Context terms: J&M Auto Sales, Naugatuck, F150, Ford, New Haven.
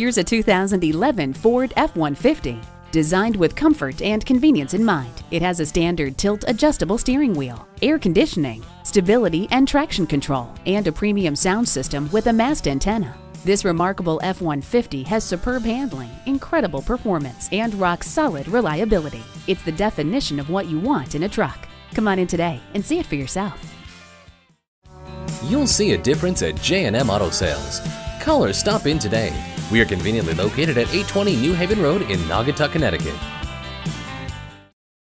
Here's a 2011 Ford F-150. Designed with comfort and convenience in mind, it has a standard tilt adjustable steering wheel, air conditioning, stability and traction control, and a premium sound system with a mast antenna. This remarkable F-150 has superb handling, incredible performance, and rock-solid reliability. It's the definition of what you want in a truck. Come on in today and see it for yourself. You'll see a difference at J&M Auto Sales. Call or stop in today. We are conveniently located at 820 New Haven Road in Naugatuck, Connecticut.